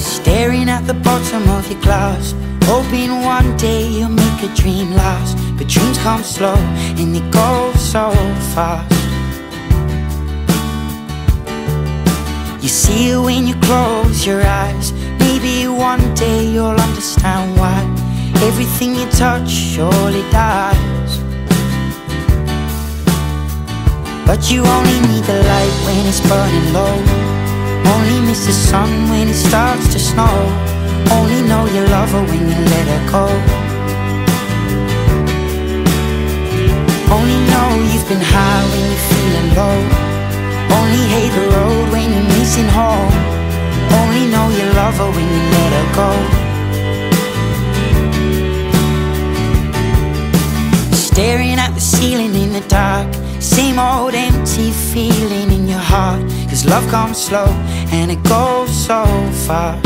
Staring at the bottom of your glass, hoping one day you'll make a dream last. But dreams come slow and they go so fast. You see it when you close your eyes. Maybe one day you'll understand why everything you touch surely dies. But you only need the light when it's burning low. Only miss the sun when it starts to snow. Only know you love her when you let her go. Only know you've been high when you're feeling low. Only hate the road when you're missing home. Only know you love her when you let her go. Staring at the ceiling in the dark, same old empty feeling in your heart. Cause love comes slow and it goes so fast.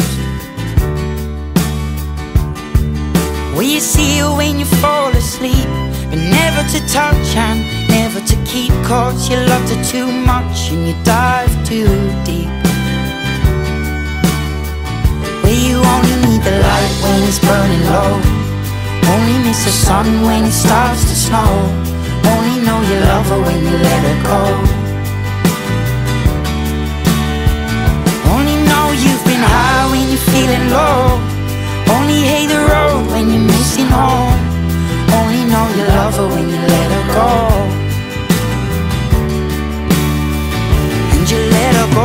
Well, you see her when you fall asleep, but never to touch and never to keep. Cause you loved her too much and you dive too deep. Well, you only need the light when it's burning low. Only miss the sun when it starts to snow. Only know you love her when you let her go. Only know you've been high when you're feeling low. Only hate the road when you're missing home. Only know you love her when you let her go. And you let her go.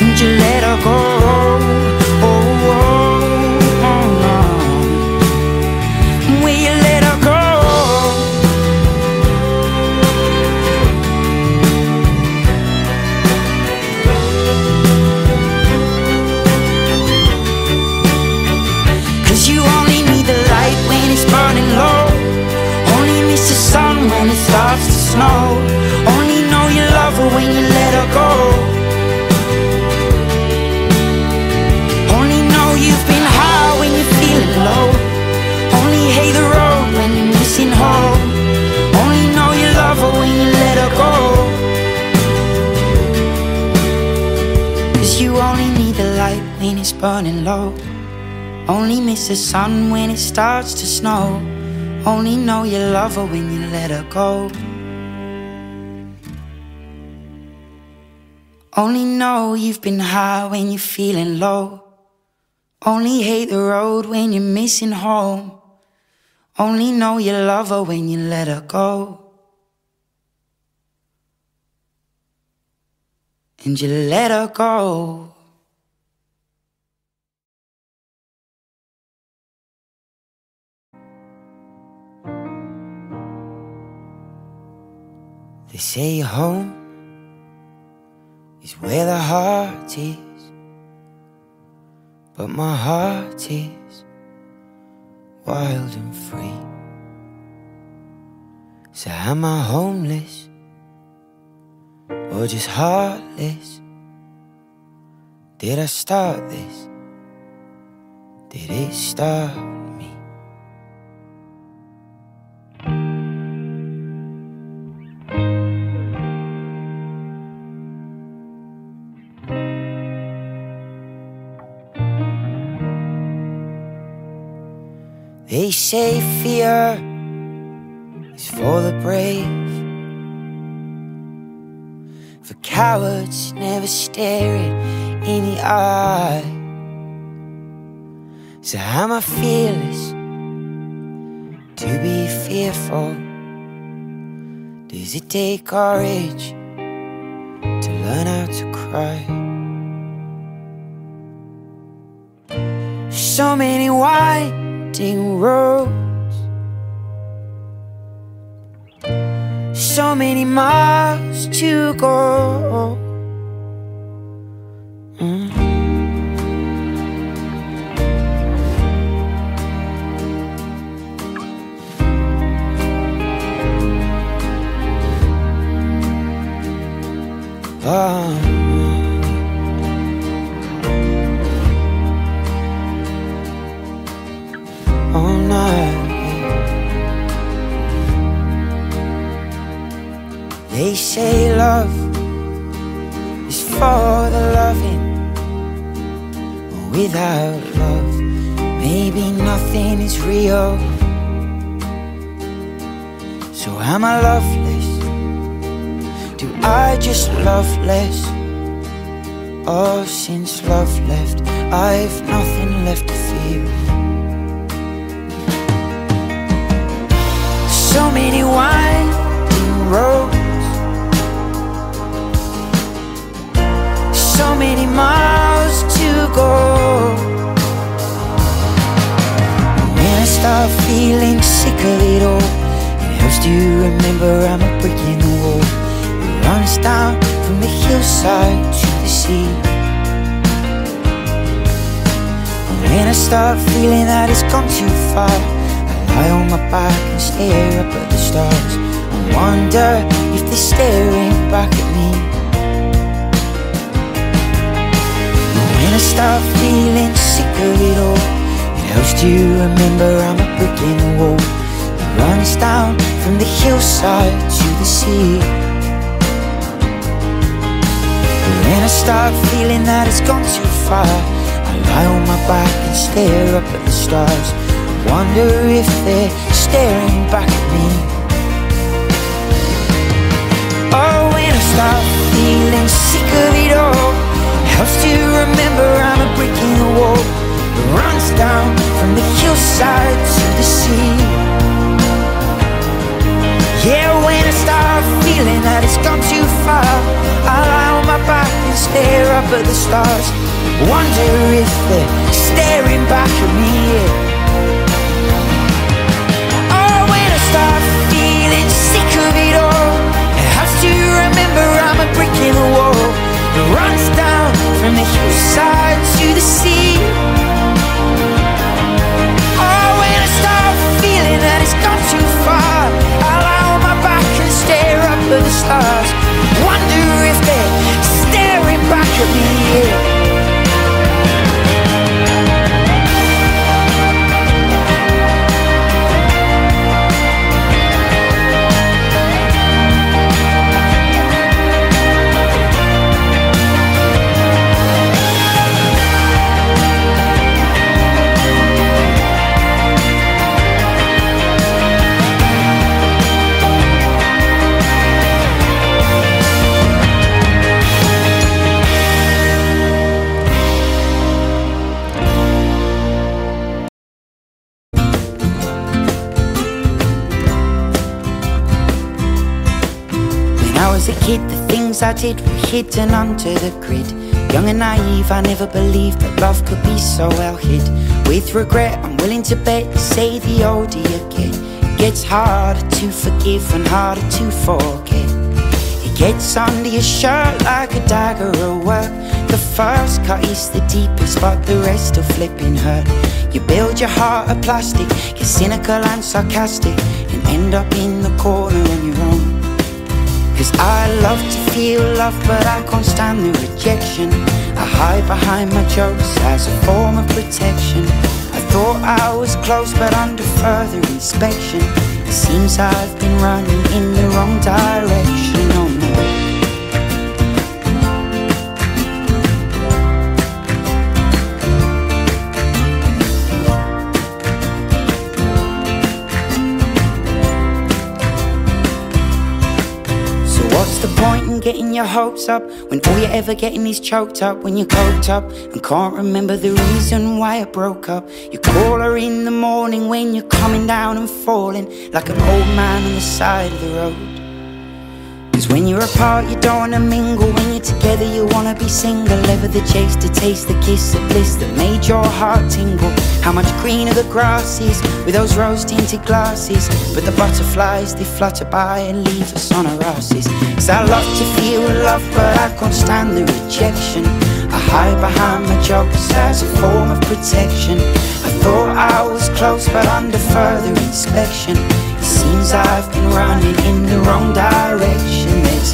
And you let her go. Will you let her go? When it starts to snow, only know you love her when you let her go. Only know you've been high when you're feeling low. Only hate the road when you're missing home. Only know you love her when you let her go. Cause you only need the light when it's burning low. Only miss the sun when it starts to snow. Only know you love her when you let her go. Only know you've been high when you're feeling low. Only hate the road when you're missing home. Only know you love her when you let her go. And you let her go. They say home is where the heart is, but my heart is wild and free. So am I homeless or just heartless? Did I start this? Did it start? They say fear is for the brave, for cowards never stare it in the eye. So am I fearless to be fearful? Does it take courage to learn how to cry? so many winding roads, so many miles to go. All night. They say love is for the loving, but without love, maybe nothing is real. So am I loveless? Do I just love less? Oh, since love left, I've nothing left to fear. So many winding roads, so many miles to go. When I start feeling sick of it all, it helps to remember I'm breaking the wall. Runs down from the hillside to the sea. And when I start feeling that it's gone too far, I lie on my back and stare up at the stars and wonder if they're staring back at me. And when I start feeling sick of it all, it helps to remember I'm a brick in the wall. It runs down from the hillside to the sea. When I start feeling that it's gone too far, I lie on my back and stare up at the stars. I wonder if they're staring back at me. Oh, when I start feeling sick of it all, it helps to remember I'm a brick in the wall. It runs down from the hillside to the sea. Yeah, when I start feeling that it's gone too far, I lie on my back and stare up at the stars. Wonder if they're staring back at me. Oh, when I start feeling sick of it all, it helps to remember I'm a brick in the wall. It runs down from the hillside to the sea. Oh, when I start feeling that it's gone too far, I lie on my back and stare up at the stars. Wonder if they're staring back at me, yeah. I did were hidden under the grid. Young and naive, I never believed that love could be so well hid. With regret, I'm willing to bet you say the older you get, it gets harder to forgive and harder to forget. It gets under your shirt like a dagger at work. The first cut is the deepest, but the rest will flipping hurt. You build your heart of plastic, you're cynical and sarcastic, and end up in the corner on your own. Cause I love to feel love, but I can't stand the rejection. I hide behind my jokes as a form of protection. I thought I was close, but under further inspection, it seems I've been running in the wrong direction. Oh no. Point in getting your hopes up when all you're ever getting is choked up. When you're coked up and can't remember the reason why it broke up. You call her in the morning when you're coming down and falling like an old man on the side of the road. Cause when you're apart you don't wanna mingle, when you're together you wanna be single. Ever the chase to taste the kiss of bliss that made your heart tingle. How much greener the grass is with those rose tinted glasses, but the butterflies they flutter by and leave us on our asses. Cause I love to feel love but I can't stand the rejection. I hide behind my job as a form of protection. I thought I was close but under further inspection it seems I've been running in the wrong direction. There's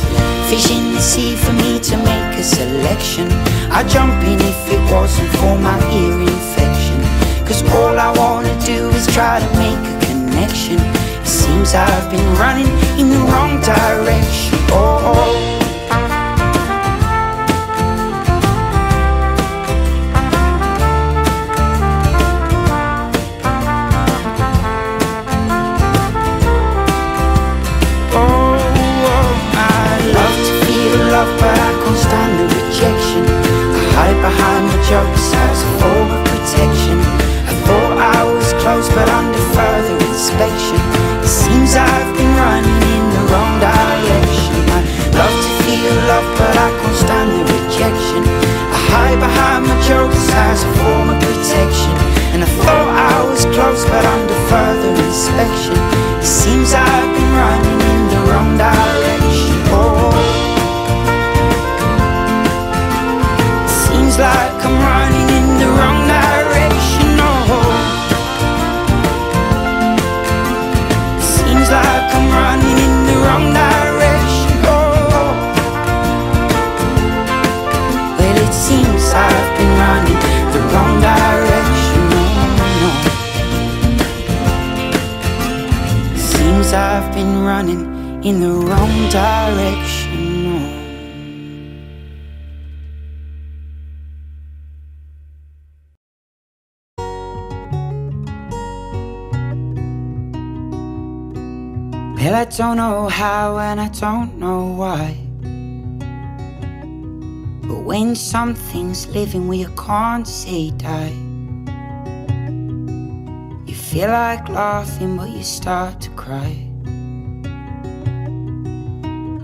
fish in the sea for me to make a selection. I'd jump in if it wasn't for my ear infection. Cause all I wanna do is try to make a connection. It seems I've been running in the wrong direction. Oh, but I can't stand the rejection. I hide behind the jokes as a form of protection. I thought I was close but under further inspection it seems I've been running in the wrong direction. I love to feel love but I can't stand the rejection. I hide behind my jokes as a form of protection. And I thought I was close but under further inspection it seems I've been running in the wrong direction. Oh, like I'm running in the wrong direction. Oh, it seems like I'm running in the wrong direction. Oh, well it seems I've been running the wrong direction. Oh, no. It seems I've been running in the wrong direction. Oh. Well, I don't know how and I don't know why, but when something's living where you can't say die, you feel like laughing but you start to cry.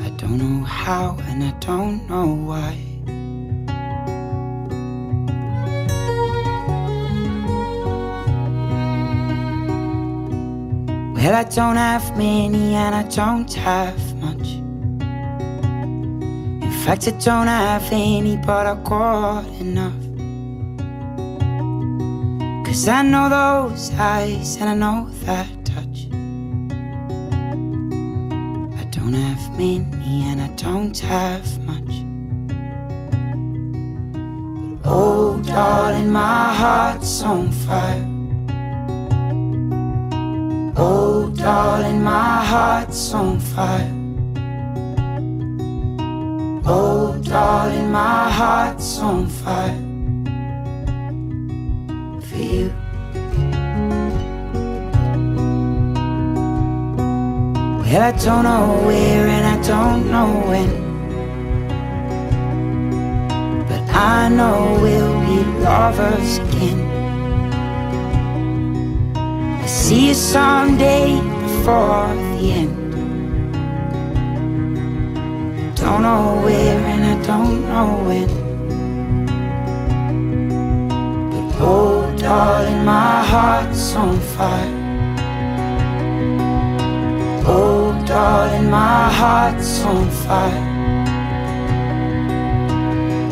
I don't know how and I don't know why. Well, I don't have many and I don't have much. In fact, I don't have any, but I've got enough. Cause I know those eyes and I know that touch. I don't have many and I don't have much. But oh, darling, my heart's on fire. Oh, darling, my heart's on fire. Oh, darling, my heart's on fire for you. Well, I don't know where and I don't know when, but I know we'll be lovers again. See you someday before the end. Don't know where and I don't know when, but oh, darling, my heart's on fire. Oh, darling, my heart's on fire.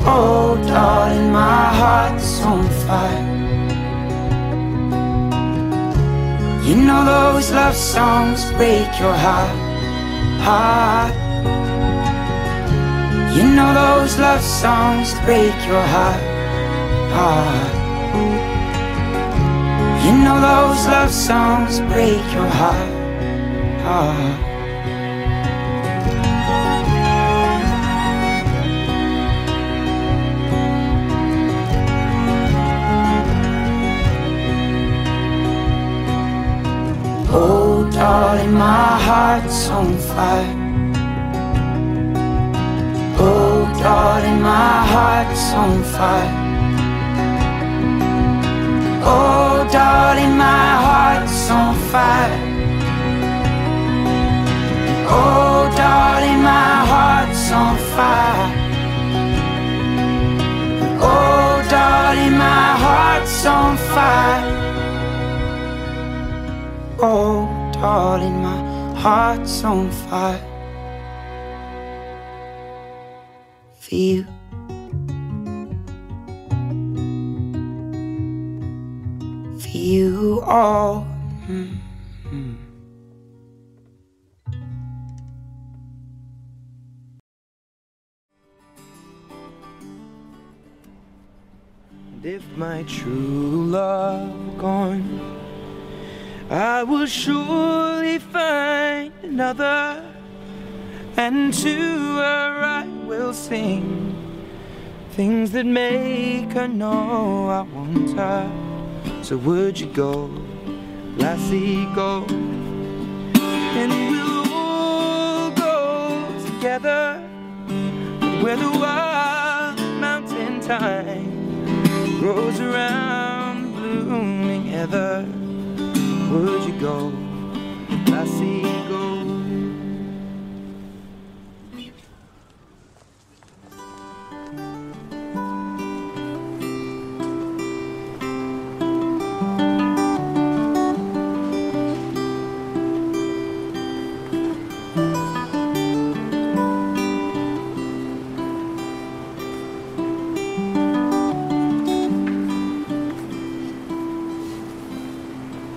Oh, darling, my heart's on fire. You know those love songs break your heart, heart. You know those love songs break your heart, heart. You know those love songs break your heart, heart. Oh, darling, my heart's on fire. Oh, darling, my heart's on fire. Oh, darling, my heart's on fire. Oh, darling, my heart's on fire. heart's on fire. Oh, darling, my heart's on fire for you. For you all. If my true love gone, I will surely find another, and to her I will sing things that make her know I want her. So would you go, lassie, go, and we'll all go together where the wild mountain time grows around blooming heather. Would you go, lassie, go?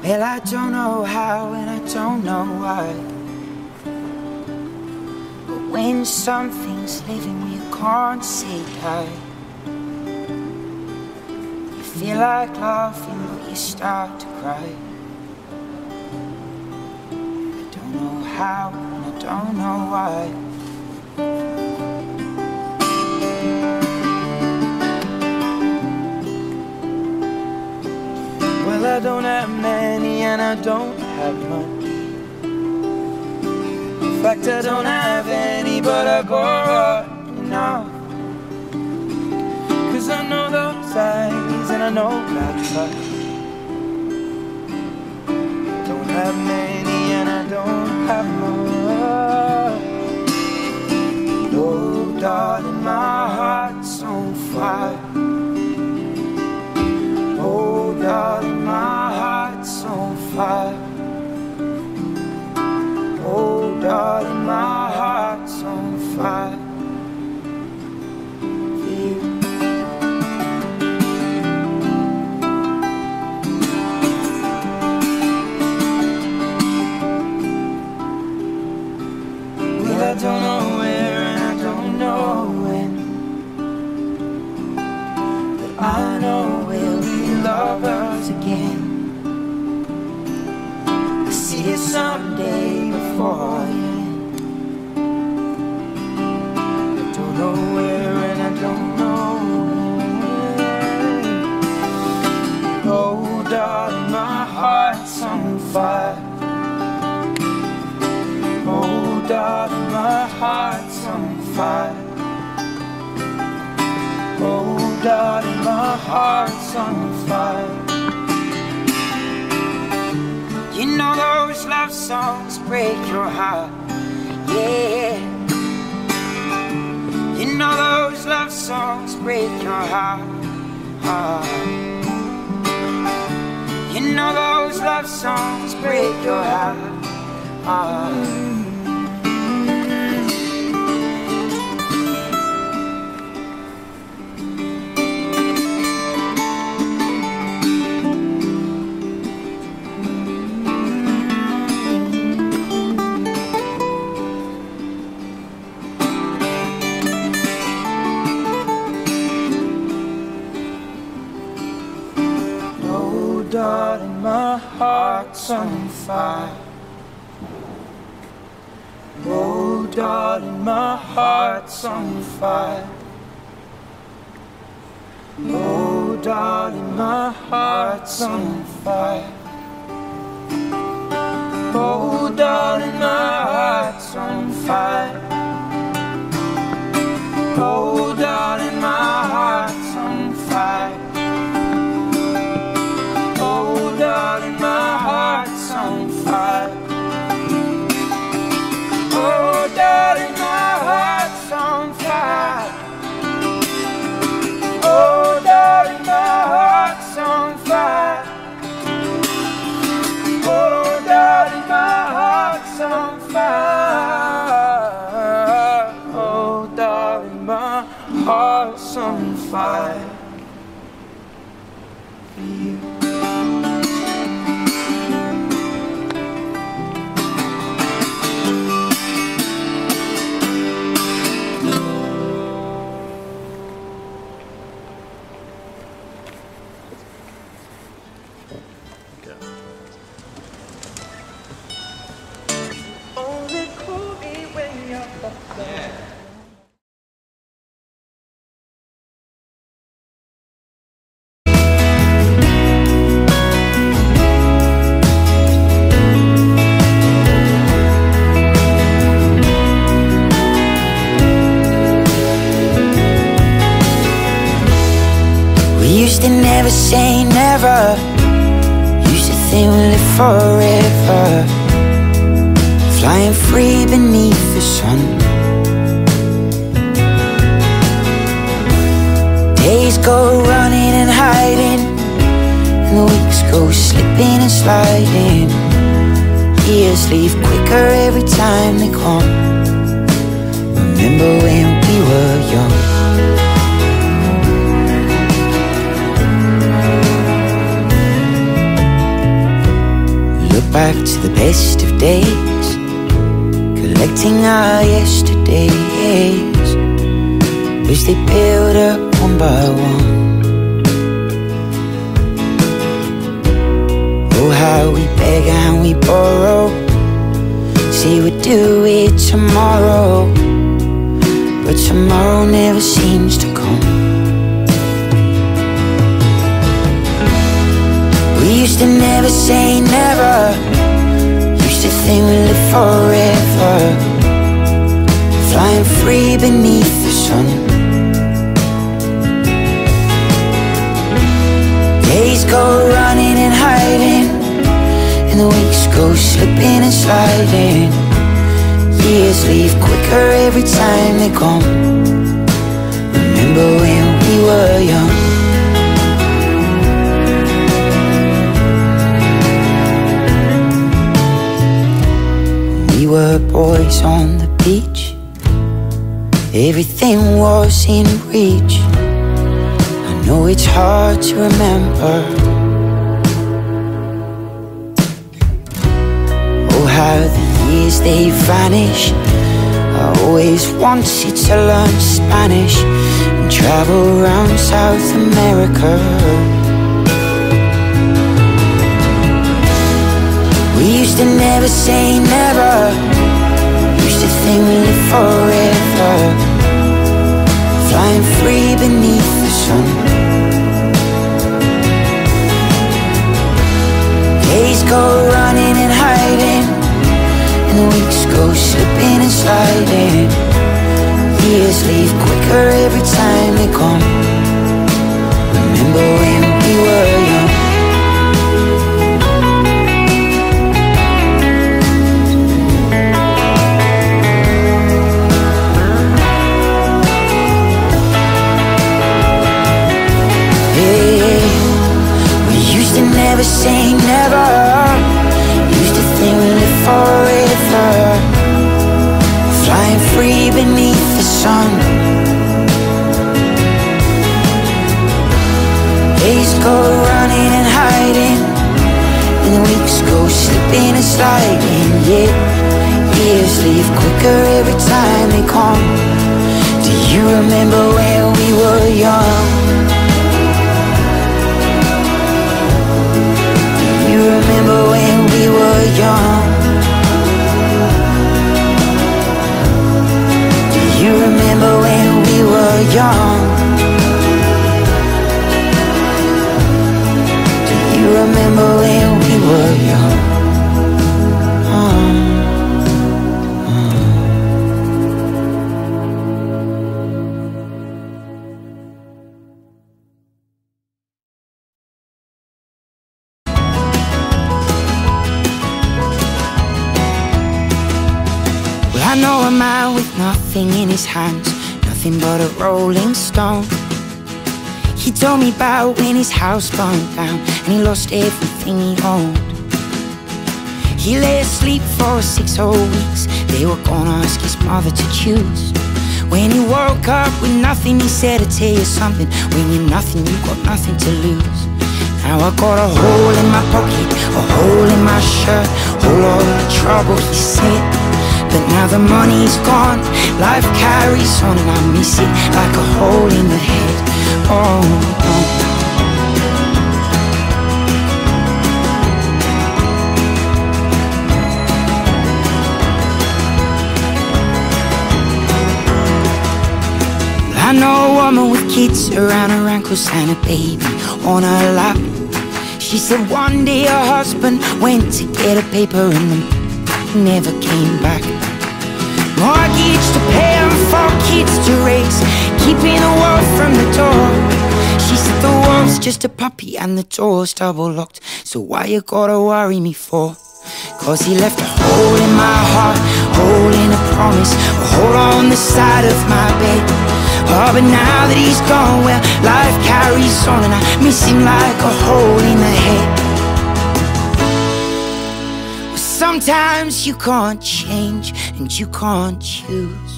Well, I don't know how and I don't know why, but when something's living you can't say die. You feel like laughing but you start to cry. I don't know how and I don't know why. I don't have many and I don't have much. In fact, I don't have any, but I go on enough. 'Cause I know those eyes and I know that touch. Don't have many and I don't have much. Oh, darling, my heart's on fire. Oh, darling, my heart's on fire. Oh, darling, my heart's on fire for you. Well, I don't know where and I don't know when, but I know we'll be lovers again. See you someday before you. I don't know where and I don't know when. Oh, darling, my heart's on fire. Oh, darling, my heart's on fire. Oh, darling, my heart's on fire. You know those love songs break your heart, yeah. You know those love songs break your heart, heart. You know those love songs break your heart, heart. Darling, my heart's on fire. Oh, darling, my heart's on fire. Oh, darling, my heart's on fire. Oh, darling, my heart's on fire. Oh, darling, my heart's on fire. Darling, my heart's on fire. Oh, darling, my heart's on fire. Oh, darling, my heart's on fire. never say never. You should think we'll live forever, flying free beneath the sun. Days go running and hiding, and the weeks go slipping and sliding. Years leave quicker every time they come. Remember when we were young. Back to the best of days, collecting our yesterdays, which they build up one by one. Oh, how we beg and we borrow, say we'd do it tomorrow, but tomorrow never seems to come. We used to never say never. We'll live forever, flying free beneath the sun. Days go running and hiding, and the weeks go slipping and sliding. Years leave quicker every time they come. Remember when we were young. We were boys on the beach, everything was in reach. I know it's hard to remember. Oh, how the years they vanish. I always wanted to learn Spanish and travel around South America. We used to never say never. Used to think we'd live forever, flying free beneath the sun. Days go running and hiding, and the weeks go slipping and sliding. Years leave quicker every time they come. Remember when we were young. Never say never. Used to think we'd live forever, flying free beneath the sun. Days go running and hiding, and the weeks go slipping and sliding. Yeah, years leave quicker every time they come. Do you remember when we were young? Remember when we were young? Do you remember when we were young? Do you remember when we were young? In his hands, nothing but a rolling stone. He told me about when his house burned down and he lost everything he owned. He lay asleep for 6 whole weeks. They were gonna ask his mother to choose. When he woke up with nothing, he said, "I'll tell you something, when you're nothing, you got nothing to lose." Now I got a hole in my pocket, a hole in my shirt, all of the trouble he said. But now the money's gone, life carries on, and I miss it like a hole in the head. Oh, oh. I know a woman with kids around her ankles and a baby on her lap. She said one day her husband went to get a paper and never came back. Mortgage to pay and 4 kids to raise, keeping the world from the door. She said the world Mom's just a puppy and the door's double locked, so why you gotta worry me for? Cause he left a hole in my heart, hole in a promise, a hole on the side of my bed. Oh, but now that he's gone, well, life carries on and I miss him like a hole in the head. Well, sometimes you can't change and you can't choose,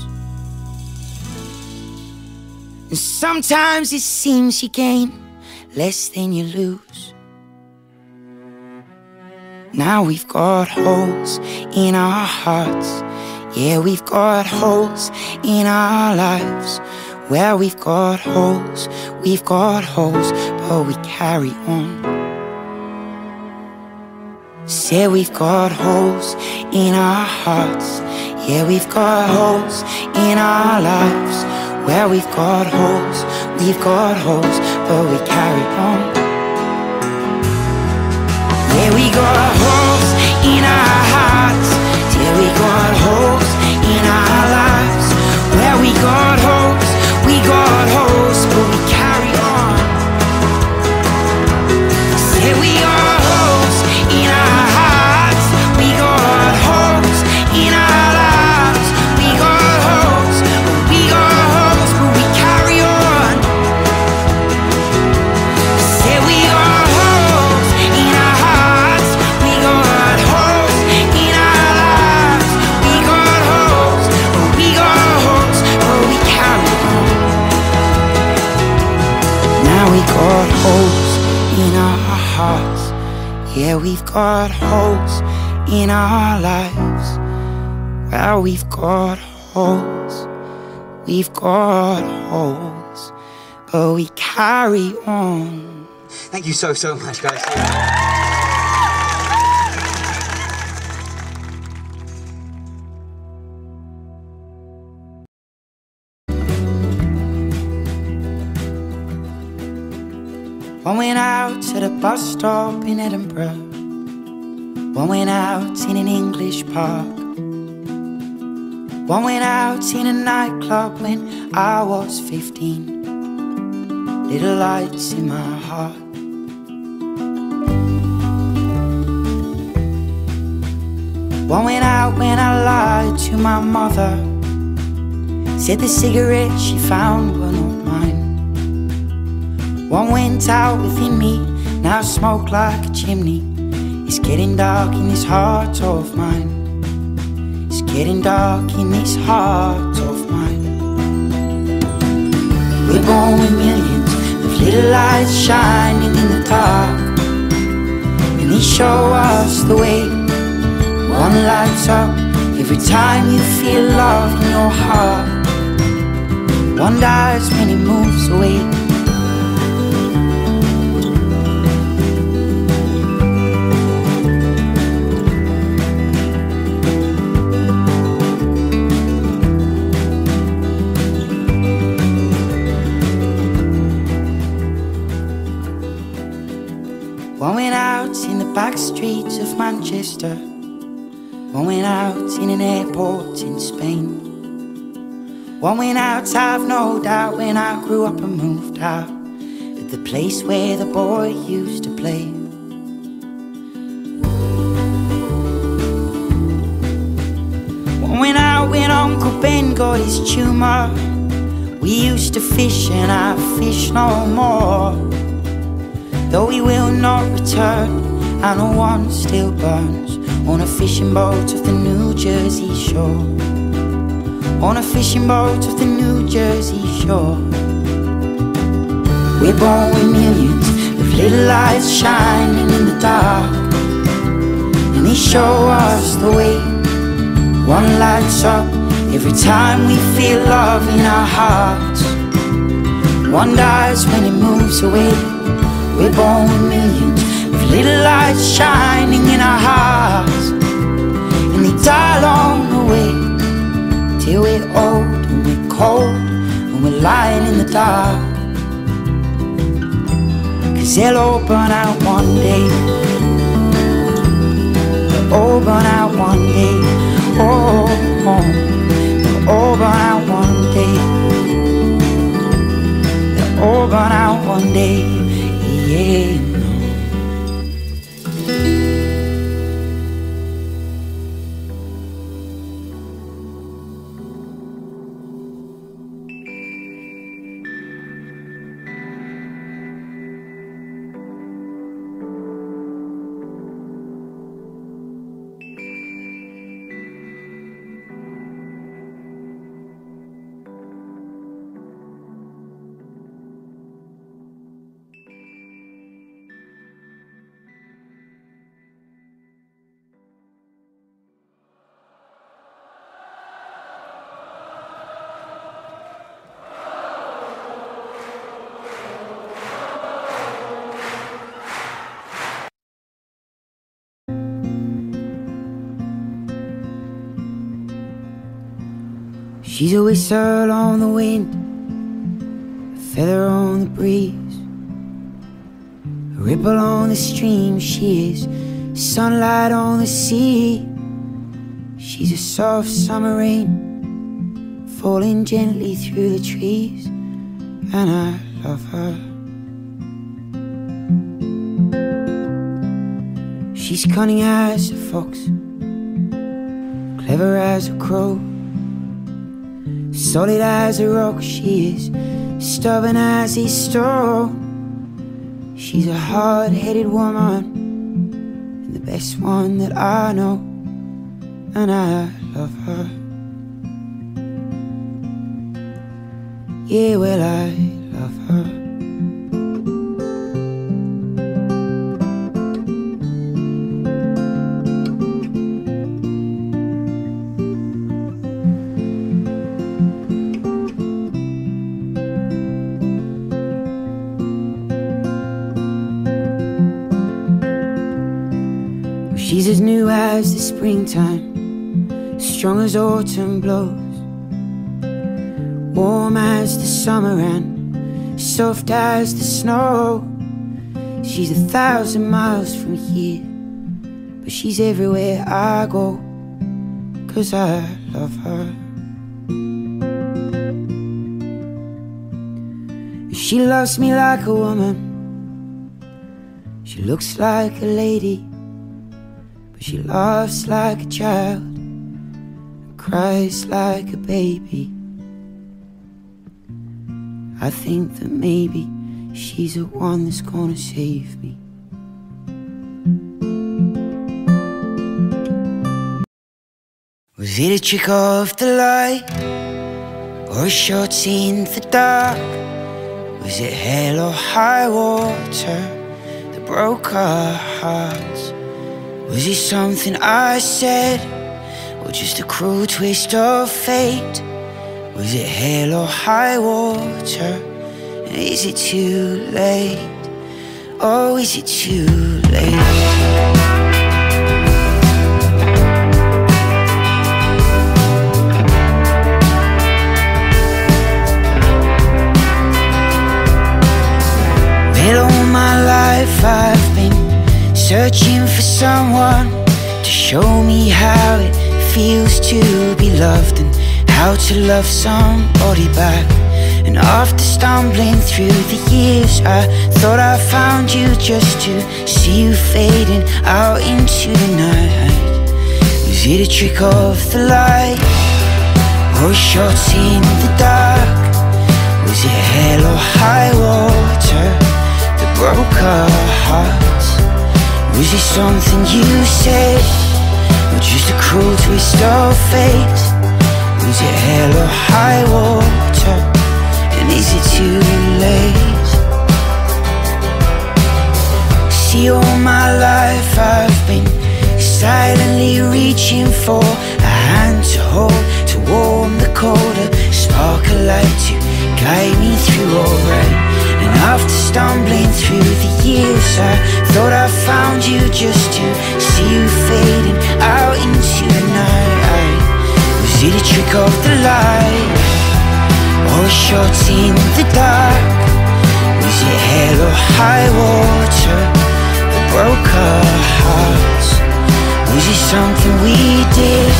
and sometimes it seems you gain less than you lose. Now we've got holes in our hearts, yeah, we've got holes in our lives. Well, we've got holes, but we carry on. Say we've got holes in our hearts, yeah, we've got holes in our lives. Well, we've got holes, but we carry on. Yeah, we got holes in our hearts, yeah, we got holes in our lives. Well, we got holes, but we carry on. Say we are holes in our hearts, we got holes in our lives. We got holes, but we carry on. Say we are holes in our hearts, we got holes in our lives. We got holes, but we carry on. Now we got holes in our hearts, yeah, we've got holes in our lives. Well, we've got holes, we've got holes, but we carry on. Thank you so much, guys. One went out at a bus stop in Edinburgh, one went out in an English park, one went out in a nightclub when I was 15. Little lights in my heart. One went out when I lied to my mother, said the cigarette she found were not mine. One went out within me, now smoke like a chimney. It's getting dark in this heart of mine. Getting dark in this heart of mine. We're born with millions of little lights shining in the dark, and they show us the way. One lights up every time you feel love in your heart. One dies when it moves away. Back streets of Manchester, one went out in an airport in Spain. One went out, I've no doubt, when I grew up and moved out, at the place where the boy used to play. One went out when Uncle Ben got his tumour. We used to fish and I fish no more. Though he will not return, I know one still burns on a fishing boat of the New Jersey shore, on a fishing boat of the New Jersey shore. We're born with millions of little lights shining in the dark, and they show us the way. One lights up every time we feel love in our hearts. One dies when it moves away. We're born with millions of little lights shining in our hearts, and they die along the way, till we're old and we're cold and we're lying in the dark. 'Cause they'll all burn out one day. They'll all burn out one day. Oh, oh. They'll all burn out one day. They'll all burn out one day. She's a whistle on the wind, a feather on the breeze, a ripple on the stream. She is sunlight on the sea. She's a soft summer rain falling gently through the trees, and I love her. She's cunning as a fox, clever as a crow, solid as a rock. She is stubborn as a stone. She's a hard-headed woman, and the best one that I know, and I love her. Yeah, well, I love her. She's as new as the springtime, strong as autumn blows, warm as the summer and soft as the snow. She's 1,000 miles from here, but she's everywhere I go, 'cause I love her. She loves me like a woman, she looks like a lady, she laughs like a child and cries like a baby. I think that maybe she's the one that's gonna save me. Was it a trick of the light, or a shot in the dark? Was it hell or high water that broke our hearts? Was it something I said, or just a cruel twist of fate? Was it hell or high water? Is it too late? Oh, is it too late? Well, all my life I've been searching for someone to show me how it feels to be loved, and how to love somebody back. And after stumbling through the years, I thought I found you, just to see you fading out into the night. Was it a trick of the light, or a shot in the dark? Was it hell or high water that broke our hearts? Was it something you said, or just a cruel twist of fate? Was it hell or high water, and is it too late? See, all my life I've been silently reaching for a hand to hold, to warm the cold, a spark of light to guide me through all right. And after stumbling through the years, I thought I found you, just to see you fading out into the night. Was it a trick of the light, or a shot in the dark? Was it hell or high water that broke our hearts? Was it something we did,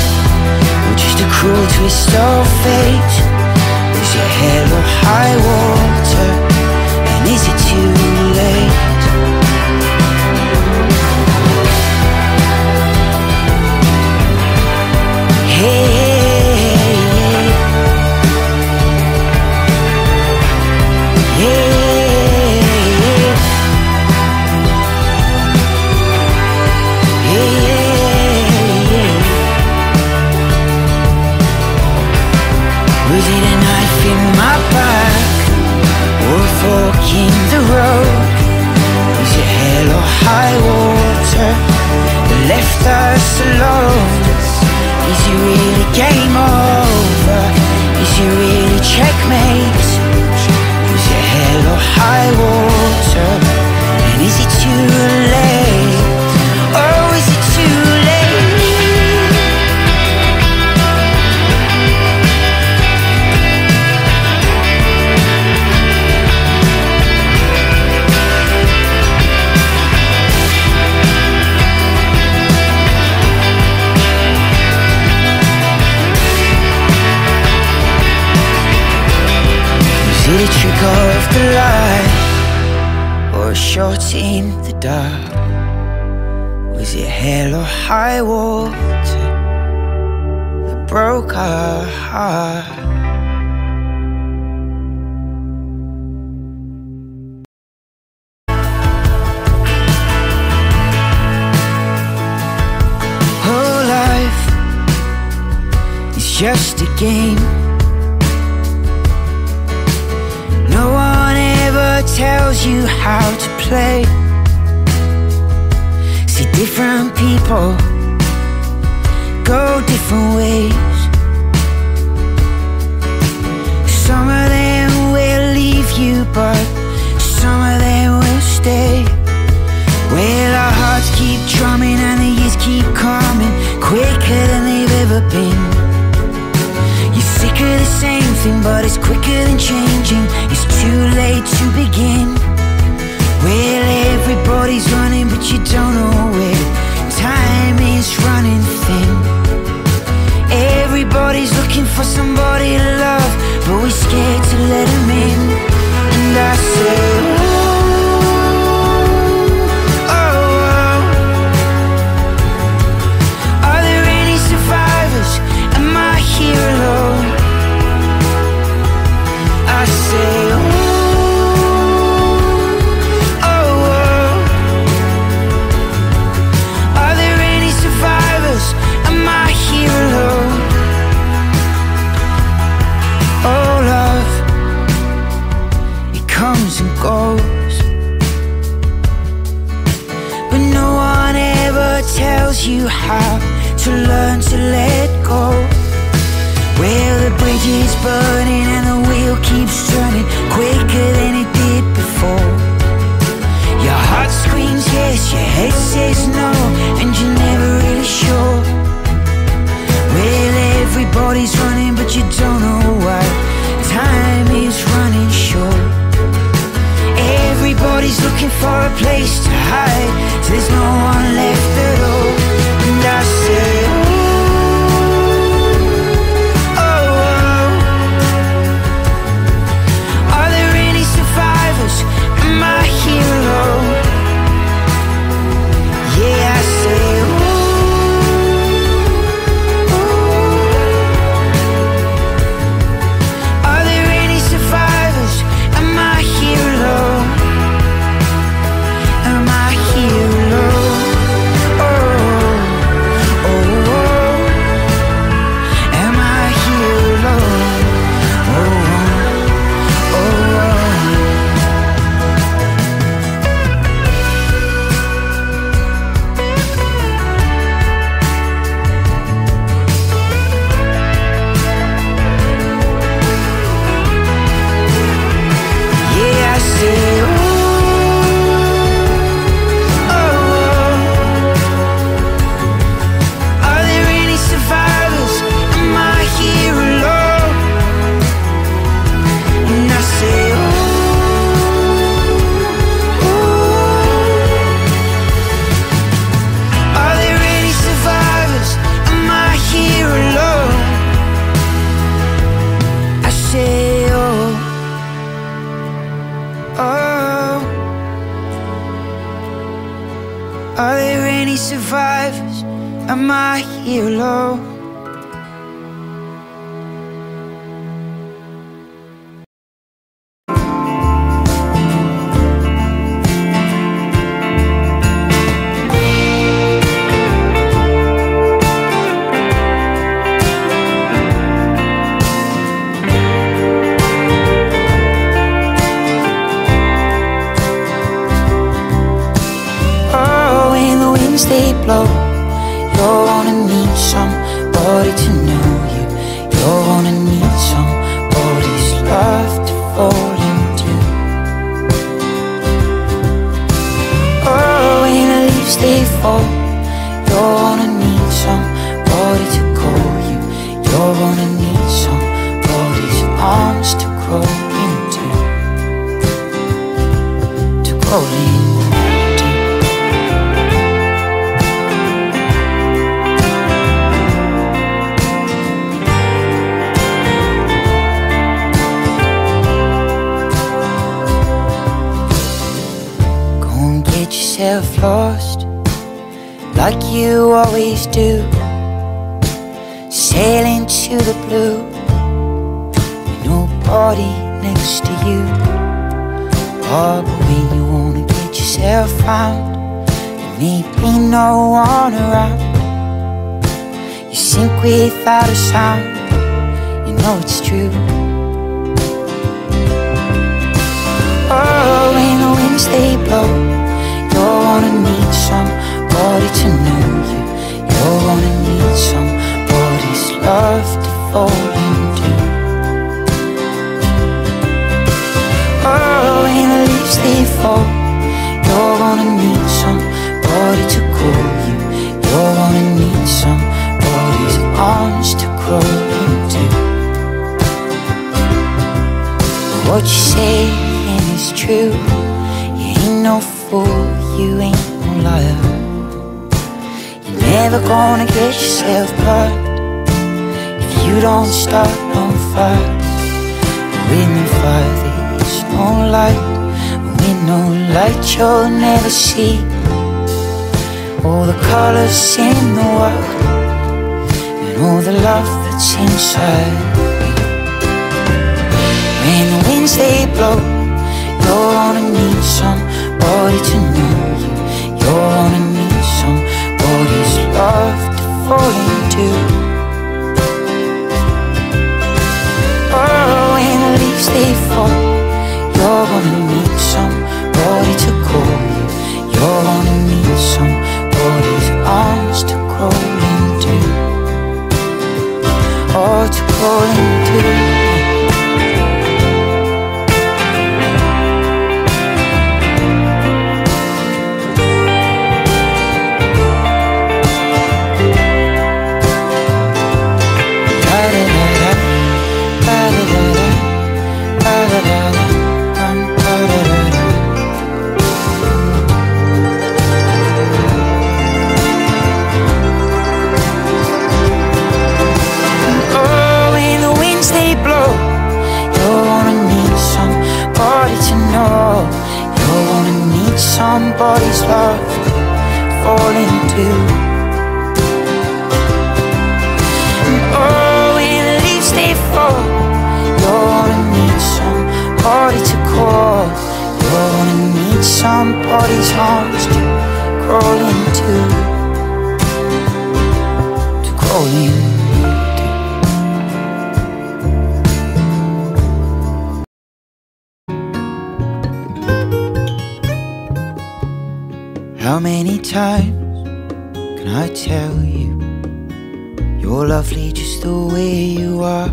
or just a cruel twist of fate? Was it hell or high water? Is it too late? shorts in the dark. Was it hell or high water that broke our heart? Just a game. No one ever tells you how to play. See, different people go different ways. Some of them will leave you, but some of them will stay. Well, our hearts keep drumming and the years keep coming quicker than they've ever been. Sicker the same thing, but it's quicker than changing. It's too late to begin. Well, everybody's running, but you don't know where. Time is running thin. Everybody's looking for somebody to love, but we're scared to let them in. And I say, oh, oh, oh. Are there any survivors? Am I here alone? I say, oh, oh, oh. Are there any survivors? Am I here alone? Oh, love, it comes and goes, but no one ever tells you how to learn to let go. Well, the bridge is burning and the wheel keeps turning quicker than it did before. Your heart screams yes, your head says no, and you're never really sure. Well, everybody's running, but you don't know why. Time is running short. Everybody's looking for a place to hide, so there's no one left at all. And I say, am I here alone? Yeah, I say, ooh, ooh. Are there any survivors? Am I here alone? Am I here alone? Oh, oh, oh. Am I here alone? Oh, oh, oh. Am I here alone? Oh, when the winds they blow, you're gonna need somebody to know you. You're gonna need somebody's love to fall into. Oh, when the leaves they fall, you're gonna need somebody to call you. You're gonna need somebody's arms to grow into. To grow into. like you always do, sailing to the blue, with nobody next to you. Oh, but when you wanna get yourself out, there may be no one around. You sink without a sound, you know it's true. Oh, when the winds they blow, you're gonna need somebody to know you. You're gonna need somebody's love to fall into. Oh, when the leaves they fall, you're gonna need somebody to call you. You're gonna need somebody's arms to crawl into. What you say it's true, you ain't no fool, you ain't no liar. You're never gonna get yourself burned if you don't start no fire. With no fire there is no light, with no light you'll never see all the colors in the world and all the love that's inside. When the winds they blow, you're gonna need somebody to know you. You're gonna need somebody's love to fall into. Oh, when the leaves they fall, you're gonna need somebody to call you. You're gonna need somebody's arms to crawl into, or to crawl into. Somebody's love falling to. Oh, when the leaves they fall, you're gonna need somebody to call. You're gonna need somebody's arms to crawl into, to crawl into. How many times can I tell you you're lovely just the way you are?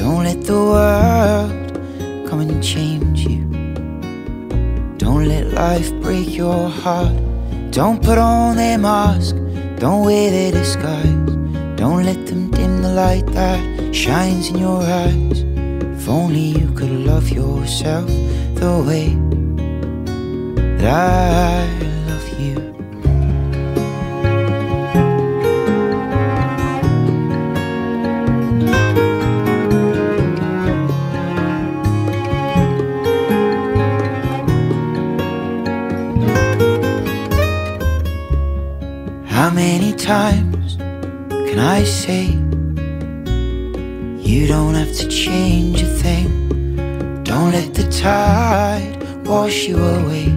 Don't let the world come and change you. Don't let life break your heart. Don't put on their mask, don't wear their disguise. Don't let them dim the light that shines in your eyes. If only you could love yourself the way that I love you. How many times can I say you don't have to change a thing? Don't let the tide wash you away.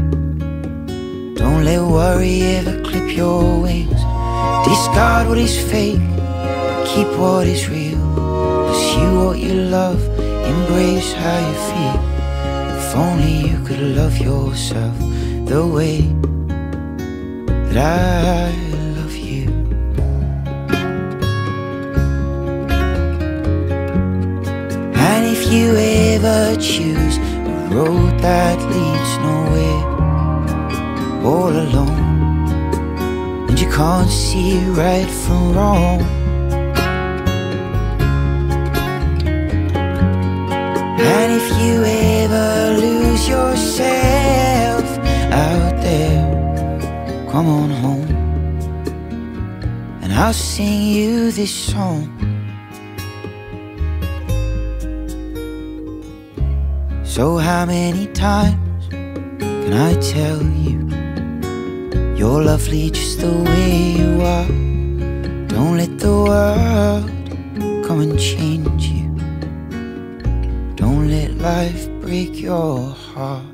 Don't let worry ever clip your wings. Discard what is fake, keep what is real. Pursue what you love, embrace how you feel. If only you could love yourself the way that I love you. And if you ever choose a road that leads nowhere, all alone, and you can't see right from wrong, and if you ever lose yourself out there, come on home, and I'll sing you this song. So how many times can I tell you You're lovely just the way you are. Don't let the world come and change you. Don't let life break your heart.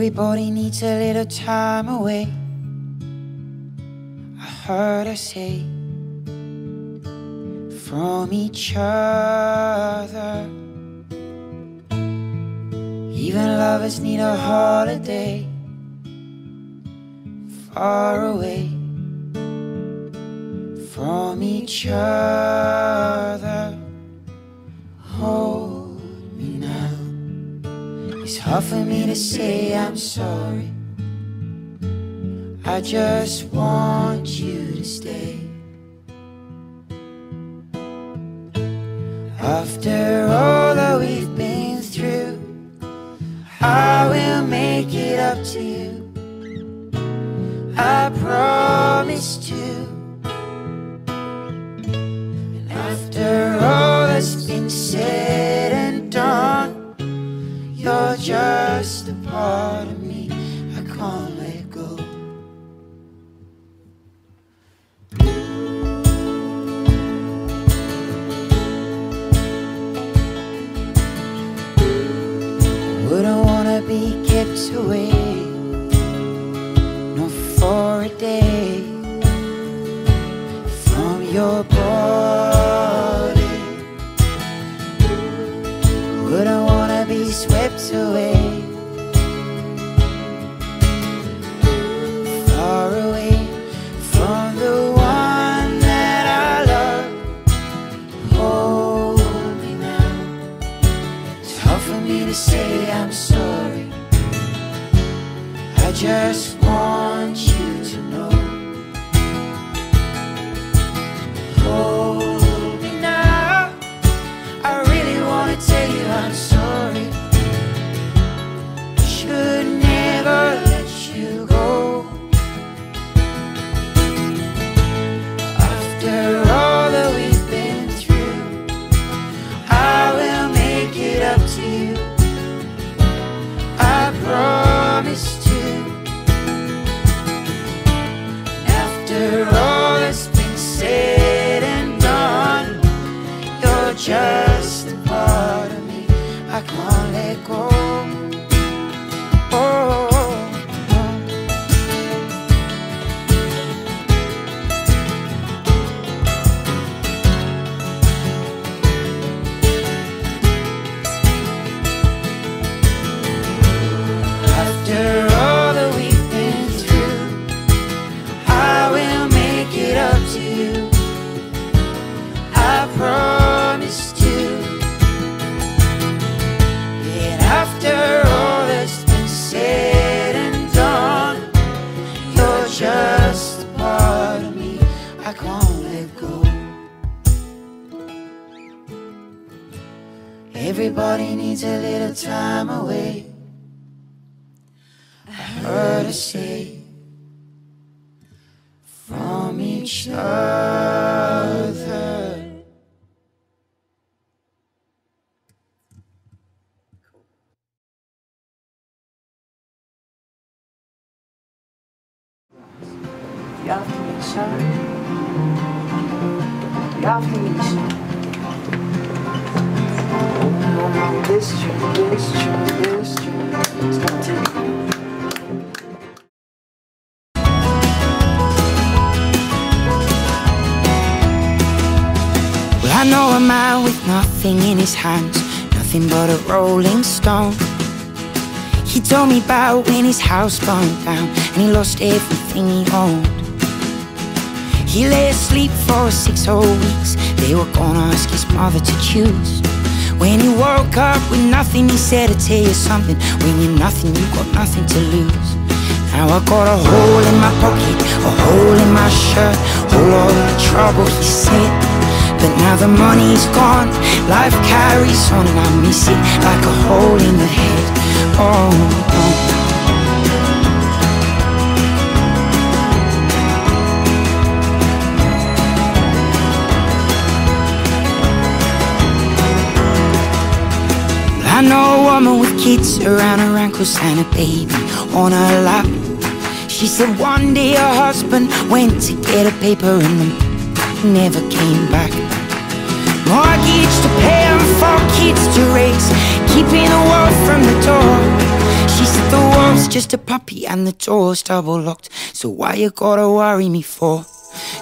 Everybody needs a little time away, I heard her say. from each other. Even lovers need a holiday far away from each other. Hold me now. It's hard for me to say I'm sorry. I just want you to stay. After all that we've been through, I will make it up to you. I promise to. And after all that's been said and done, you're just a part of me I can't let go. Be kept away, not for a day, from your body. Wouldn't wanna be swept away, far away from the one that I love. Hold me now. It's hard for me to say I'm sorry. I just want you to know. Hold me now. I really wanna tell you I'm sorry. I should never let you go. After all that we've been through, I will make it up to you. I promise. After all that's been said and done, you're just a part of me I can't let go. Oh. Everybody needs a little time away, I heard her say, from each other. You have to make sure. You have to make sure. This true, it's gonna take. Well, I know a man with nothing in his hands, nothing but a rolling stone. He told me about when his house burned down and he lost everything he owned. He lay asleep for 6 whole weeks. They were gonna ask his mother to choose. When he woke up with nothing, he said, I'll tell you something. When you're nothing, you got nothing to lose. Now I got a hole in my pocket, a hole in my shirt, all of the trouble, he said. But now the money's gone, life carries on, and I miss it like a hole in the head. Oh, oh. I know a woman with kids around her ankles and a baby on her lap. She said one day her husband went to get a paper and never came back. Mortgage to pay and 4 kids to raise, keeping the wolf from the door. She said the wolf's just a puppy and the door's double locked, so why you gotta worry me for?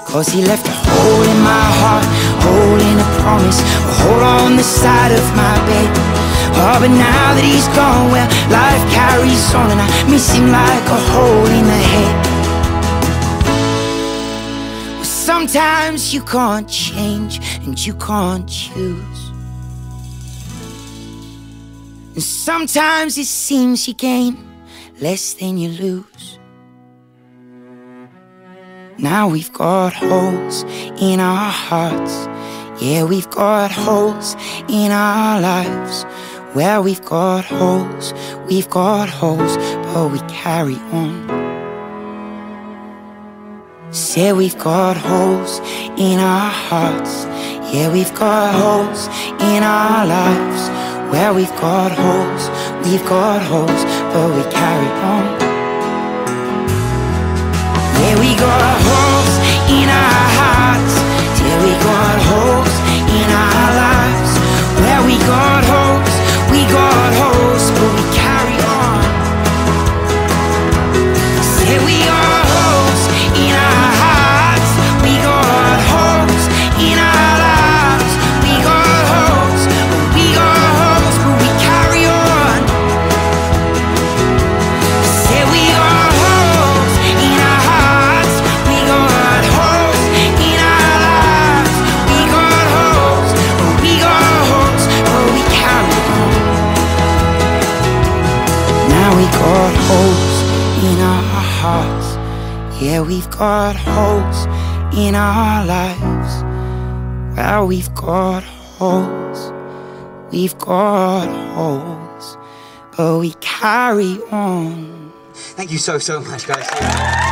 Cause he left a hole in my heart, holding a promise, a hole on the side of my bed. Oh, but now that he's gone, well, life carries on, and I miss him like a hole in the head. Well, sometimes you can't change and you can't choose, and sometimes it seems you gain less than you lose. Now we've got holes in our hearts. Yeah, we've got holes in our lives. Well, we've got holes, but we carry on. Say we've got holes in our hearts. Yeah, we've got holes in our lives. Well, we've got holes, but we carry on. Yeah, we got holes in our hearts. Yeah, we got holes in our lives. Well, we got holes, but we carry on. Say we are holes in our hearts. We got holes in our lives. We got holes, but we carry on. Say we are. We've got holes in our hearts. Yeah, we've got holes in our lives. Well, we've got holes. We've got holes, but we carry on. Thank you so much, guys.